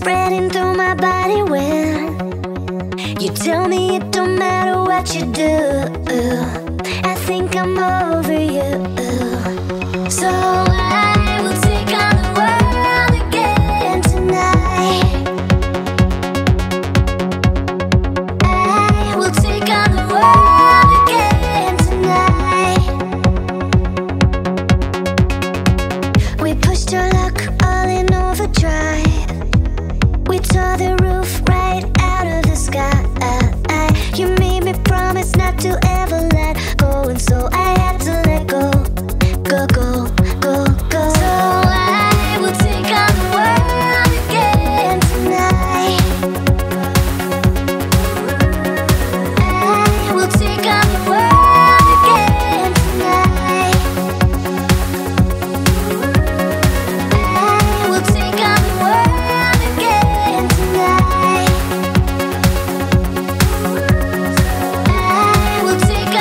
spreading through my body when you tell me it don't matter what you do. I think I'm over you. So I will take on the world again tonight. I will take on the world again tonight. We pushed our luck all in overdrive. We tore the roof right out of the sky. You made me promise not to ever let go, and so I had to let go. Go, go, go, go. So I will take on the world again tonight. I will take on the world again tonight. I will take on the world. Tonight, I will take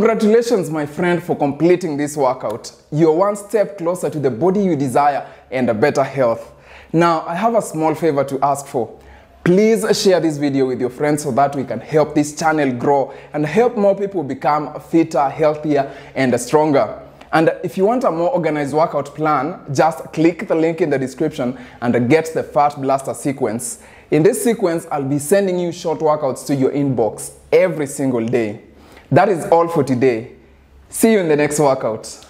Congratulations, my friend, for completing this workout. You're one step closer to the body you desire and a better health. Now, I have a small favor to ask for. Please share this video with your friends so that we can help this channel grow and help more people become fitter, healthier, and stronger. And if you want a more organized workout plan, just click the link in the description and get the Fat Blaster sequence. In this sequence, I'll be sending you short workouts to your inbox every single day. That is all for today. See you in the next workout.